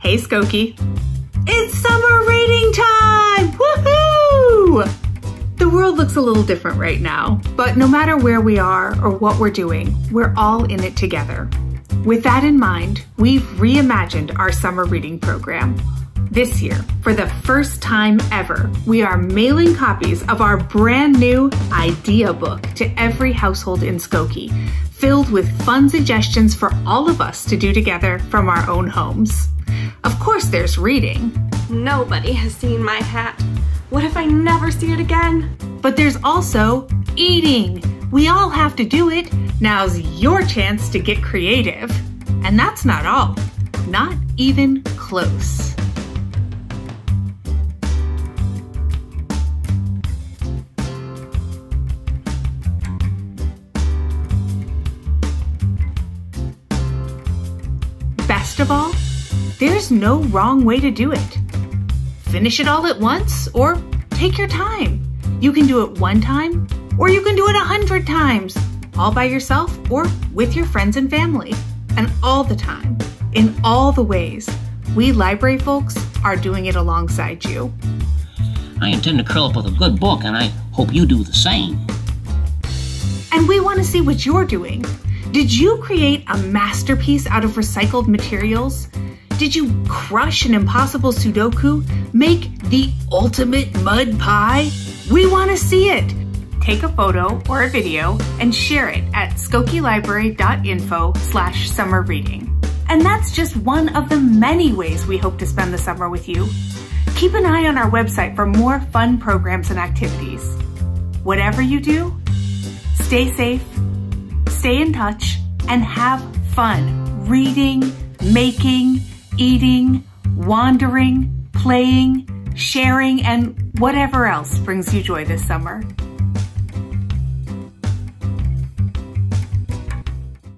Hey Skokie, it's summer reading time! Woohoo! The world looks a little different right now, but no matter where we are or what we're doing, we're all in it together. With that in mind, we've reimagined our summer reading program. This year, for the first time ever, we are mailing copies of our brand new idea book to every household in Skokie, filled with fun suggestions for all of us to do together from our own homes. Of course there's reading. Nobody has seen my hat. What if I never see it again? But there's also eating. We all have to do it. Now's your chance to get creative. And that's not all. Not even close. Best of all, there's no wrong way to do it. Finish it all at once or take your time. You can do it one time or you can do it 100 times, all by yourself or with your friends and family. And all the time, in all the ways, we library folks are doing it alongside you. I intend to curl up with a good book and I hope you do the same. And we want to see what you're doing. Did you create a masterpiece out of recycled materials? Did you crush an impossible Sudoku? Make the ultimate mud pie? We want to see it! Take a photo or a video and share it at skokielibrary.info/summerreading. And that's just one of the many ways we hope to spend the summer with you. Keep an eye on our website for more fun programs and activities. Whatever you do, stay safe, stay in touch, and have fun reading, making, eating, wandering, playing, sharing, and whatever else brings you joy this summer.